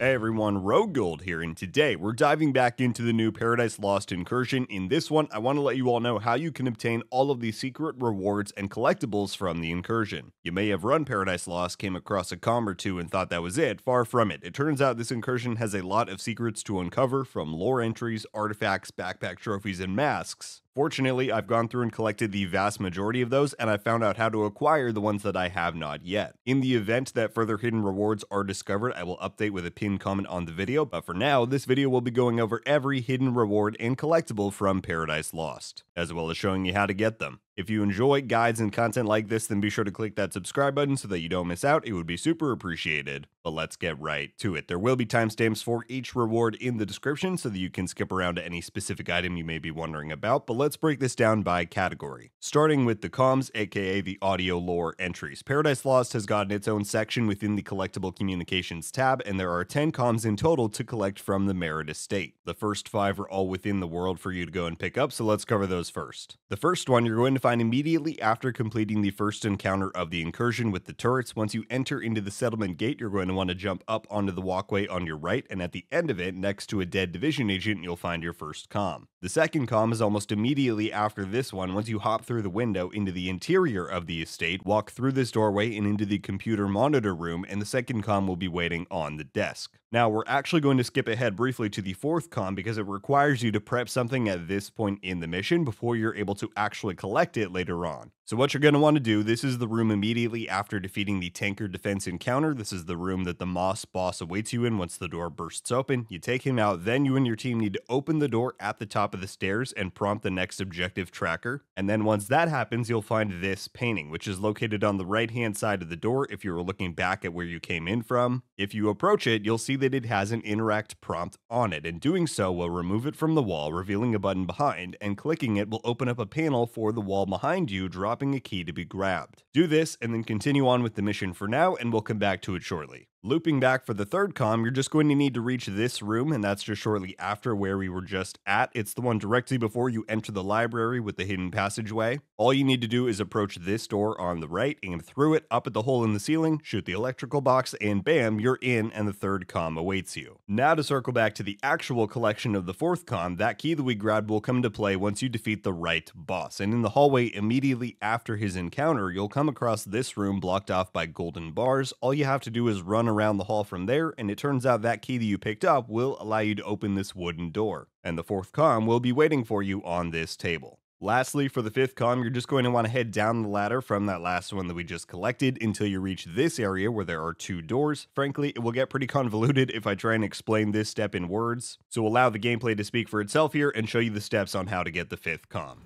Hey everyone, RogueGold here, and today we're diving back into the new Paradise Lost Incursion. In this one, I want to let you all know how you can obtain all of the secret rewards and collectibles from the Incursion. You may have run Paradise Lost, came across a com or two, and thought that was it. Far from it. It turns out this Incursion has a lot of secrets to uncover, from lore entries, artifacts, backpack trophies, and masks. Fortunately, I've gone through and collected the vast majority of those, and I found out how to acquire the ones that I have not yet. In the event that further hidden rewards are discovered, I will update with a pinned comment on the video, but for now, this video will be going over every hidden reward and collectible from Paradise Lost, as well as showing you how to get them. If you enjoy guides and content like this, then be sure to click that subscribe button so that you don't miss out. It would be super appreciated. But let's get right to it. There will be timestamps for each reward in the description so that you can skip around to any specific item you may be wondering about, but let's break this down by category. Starting with the comms, aka the audio lore entries. Paradise Lost has gotten its own section within the collectible communications tab, and there are 10 comms in total to collect from the Merit Estate. The first 5 are all within the world for you to go and pick up, so let's cover those first. The first one you're going to find immediately after completing the first encounter of the Incursion with the turrets. Once you enter into the settlement gate, you're going to want to jump up onto the walkway on your right, and at the end of it, next to a dead division agent, you'll find your first comm. The second comm is almost immediately after this one. Once you hop through the window into the interior of the estate, walk through this doorway and into the computer monitor room, and the second comm will be waiting on the desk. Now, we're actually going to skip ahead briefly to the fourth comm because it requires you to prep something at this point in the mission before you're able to actually collect it later on. So what you're going to want to do, this is the room immediately after defeating the tanker defense encounter. This is the room that the Moss boss awaits you in. Once the door bursts open, you take him out, then you and your team need to open the door at the top of the stairs and prompt the next objective tracker. And then once that happens, you'll find this painting, which is located on the right hand side of the door if you were looking back at where you came in from. If you approach it, you'll see that it has an interact prompt on it, and doing so will remove it from the wall, revealing a button behind, and clicking it will open up a panel for the wall behind you, dropping a key to be grabbed. Do this and then continue on with the mission for now, and we'll come back to it shortly. Looping back for the third comm, you're just going to need to reach this room, and that's just shortly after where we were just at. It's the one directly before you enter the library with the hidden passageway. All you need to do is approach this door on the right, aim through it, up at the hole in the ceiling, shoot the electrical box, and bam, you're in, and the third comm awaits you. Now to circle back to the actual collection of the fourth comm, that key that we grabbed will come into play once you defeat the Wright boss, and in the hallway immediately after his encounter, you'll come across this room blocked off by golden bars. All you have to do is run around the hall from there, and it turns out that key that you picked up will allow you to open this wooden door, and the fourth comm will be waiting for you on this table. Lastly, for the fifth comm, you're just going to want to head down the ladder from that last one that we just collected until you reach this area where there are 2 doors. Frankly, it will get pretty convoluted if I try and explain this step in words, so allow the gameplay to speak for itself here and show you the steps on how to get the fifth comm.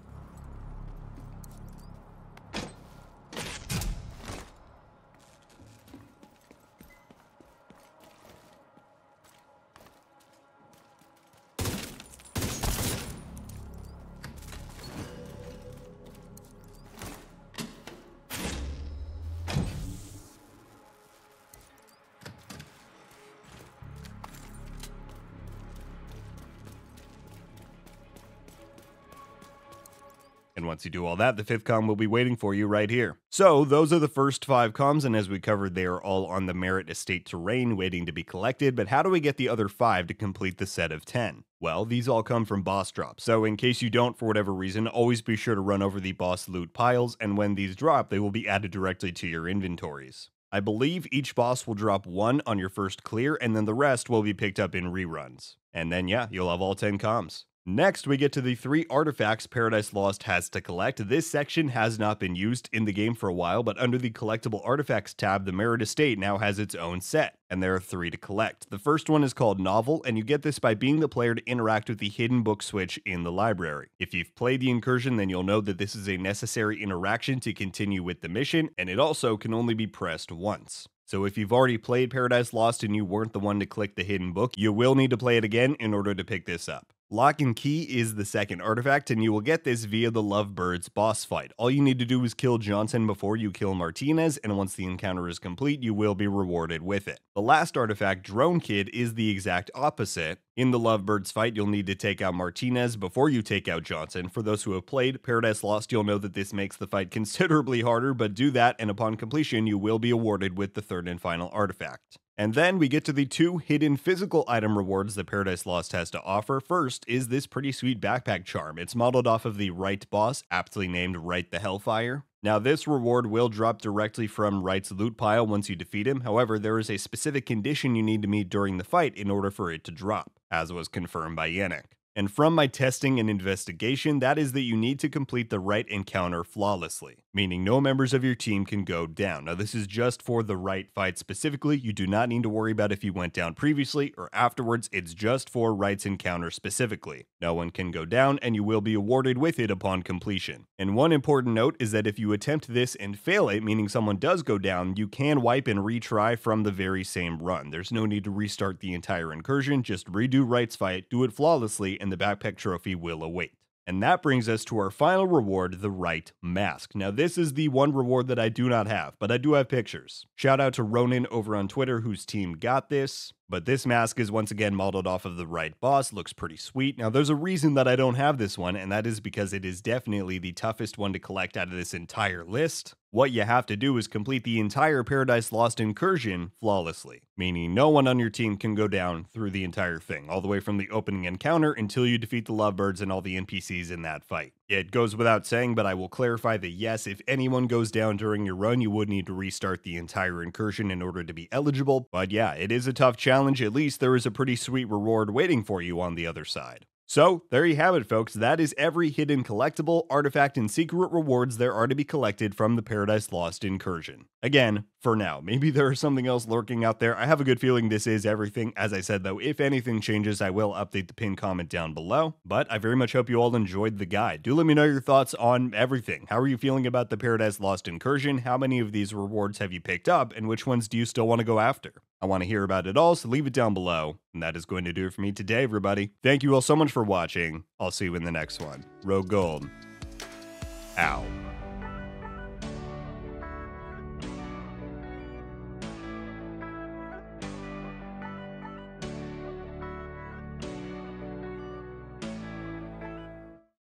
And once you do all that, the fifth comm will be waiting for you right here. So those are the first 5 comms, and as we covered, they are all on the Merit Estate terrain waiting to be collected. But how do we get the other 5 to complete the set of 10? Well, these all come from boss drops, so in case you don't for whatever reason, always be sure to run over the boss loot piles, and when these drop, they will be added directly to your inventories. I believe each boss will drop 1 on your first clear, and then the rest will be picked up in reruns. And then yeah, you'll have all 10 comms. Next, we get to the 3 artifacts Paradise Lost has to collect. This section has not been used in the game for a while, but under the Collectible Artifacts tab, the Merit Estate now has its own set, and there are 3 to collect. The first one is called Novel, and you get this by being the player to interact with the hidden book switch in the library. If you've played the Incursion, then you'll know that this is a necessary interaction to continue with the mission, and it also can only be pressed once. So if you've already played Paradise Lost and you weren't the one to click the hidden book, you will need to play it again in order to pick this up. Lock and Key is the second artifact, and you will get this via the Lovebirds boss fight. All you need to do is kill Johnson before you kill Martinez, and once the encounter is complete, you will be rewarded with it. The last artifact, Drone Kid, is the exact opposite. In the Lovebirds fight, you'll need to take out Martinez before you take out Johnson. For those who have played Paradise Lost, you'll know that this makes the fight considerably harder, but do that, and upon completion, you will be awarded with the third and final artifact. And then we get to the two hidden physical item rewards that Paradise Lost has to offer. First is this pretty sweet backpack charm. It's modeled off of the Wright boss, aptly named Wright the Hellfire. Now, this reward will drop directly from Wright's loot pile once you defeat him. However, there is a specific condition you need to meet during the fight in order for it to drop, as was confirmed by Yannick. And from my testing and investigation, that is that you need to complete the Wright encounter flawlessly, meaning no members of your team can go down. Now, this is just for the Wright fight specifically. You do not need to worry about if you went down previously or afterwards. It's just for Wright's encounter specifically. No one can go down, and you will be awarded with it upon completion. And one important note is that if you attempt this and fail it, meaning someone does go down, you can wipe and retry from the very same run. There's no need to restart the entire incursion. Just redo Wright's fight, do it flawlessly, and the backpack trophy will await. And that brings us to our final reward, the Wright Mask. Now, this is the one reward that I do not have, but I do have pictures. Shout out to Ronin over on Twitter, whose team got this. But this mask is once again modeled off of the Wright boss, looks pretty sweet. Now, there's a reason that I don't have this one, and that is because it is definitely the toughest one to collect out of this entire list. What you have to do is complete the entire Paradise Lost incursion flawlessly, meaning no one on your team can go down through the entire thing, all the way from the opening encounter until you defeat the Lovebirds and all the NPCs in that fight. It goes without saying, but I will clarify that yes, if anyone goes down during your run, you would need to restart the entire incursion in order to be eligible. But yeah, it is a tough challenge. At least there is a pretty sweet reward waiting for you on the other side. So there you have it, folks. That is every hidden collectible, artifact, and secret rewards there are to be collected from the Paradise Lost incursion. Again, for now. Maybe there is something else lurking out there. I have a good feeling this is everything. As I said, though, if anything changes, I will update the pinned comment down below. But I very much hope you all enjoyed the guide. Do let me know your thoughts on everything. How are you feeling about the Paradise Lost incursion? How many of these rewards have you picked up? And which ones do you still want to go after? I want to hear about it all, so leave it down below. And that is going to do it for me today, everybody. Thank you all so much for watching. I'll see you in the next one. RogueGold. Ow.